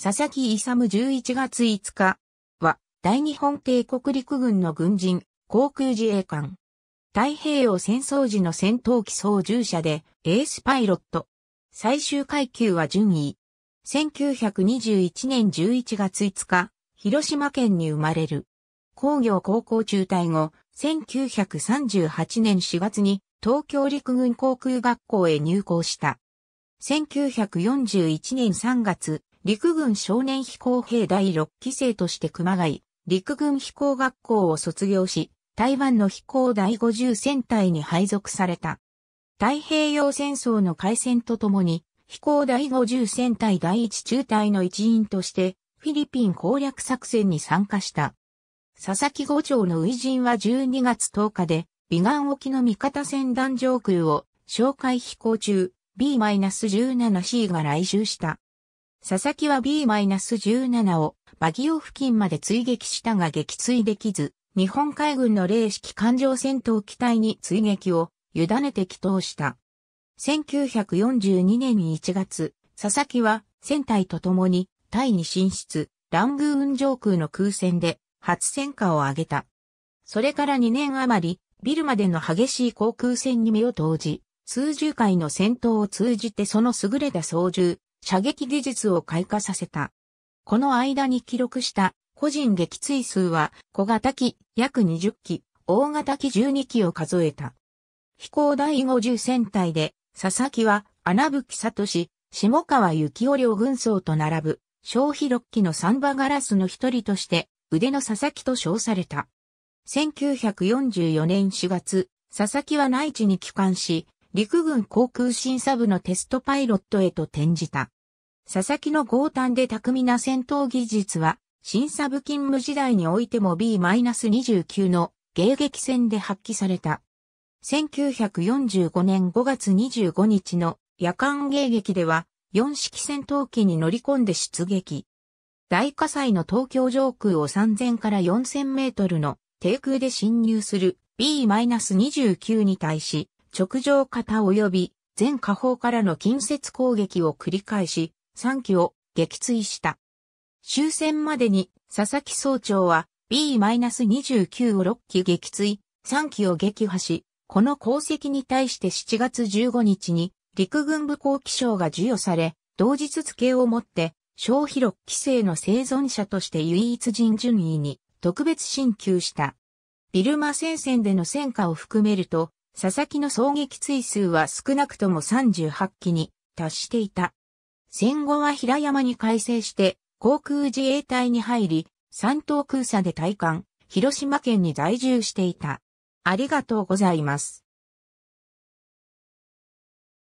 佐々木勇11月5日は、大日本帝国陸軍の軍人、航空自衛官。太平洋戦争時の戦闘機操縦者で、エースパイロット。最終階級は準尉。1921年11月5日、広島県に生まれる。工業高校中退後、1938年4月に東京陸軍航空学校へ入校した。1941年3月、陸軍少年飛行兵第6期生として熊谷、陸軍飛行学校を卒業し、台湾の飛行第50戦隊に配属された。太平洋戦争の開戦とともに、飛行第50戦隊第1中隊の一員として、フィリピン攻略作戦に参加した。佐々木伍長の初陣は12月10日で、美顔沖の味方船団上空を、哨戒飛行中、B-17C が来襲した。佐々木は B-17 を馬義尾付近まで追撃したが撃墜できず、日本海軍の0式艦上戦闘機隊に追撃を委ねて帰投した。1942年1月、佐々木は船隊と共にタイに進出、ラングーン上空の空戦で初戦果を挙げた。それから2年余り、ビルマでの激しい航空戦に身を投じ、数十回の戦闘を通じてその優れた操縦、射撃技術を開花させた。この間に記録した個人撃墜数は小型機約20機、大型機12機を数えた。飛行第50戦隊で佐々木は穴吹聡、下川幸雄両軍曹と並ぶ小飛6機の三羽ガラスの一人として腕の佐々木と称された。1944年4月、佐々木は内地に帰還し、陸軍航空審査部のテストパイロットへと転じた。佐々木の剛端で巧みな戦闘技術は、審査部勤務時代においても B-29 の迎撃戦で発揮された。1945年5月25日の夜間迎撃では、4式戦闘機に乗り込んで出撃。大火災の東京上空を3000から4000メートルの低空で侵入する B-29 に対し、直上型及び全下方からの近接攻撃を繰り返し、3機を撃墜した。終戦までに佐々木総長は B-29 を6機撃墜、3機を撃破し、この功績に対して7月15日に陸軍武功記章が授与され、同日付をもって、小飛6期生の生存者として唯一人準尉に特別進級した。ビルマ戦線での戦果を含めると、佐々木の総撃墜数は少なくとも38機に達していた。戦後は平山に改正して航空自衛隊に入り、山東空佐で退官、広島県に在住していた。ありがとうございます。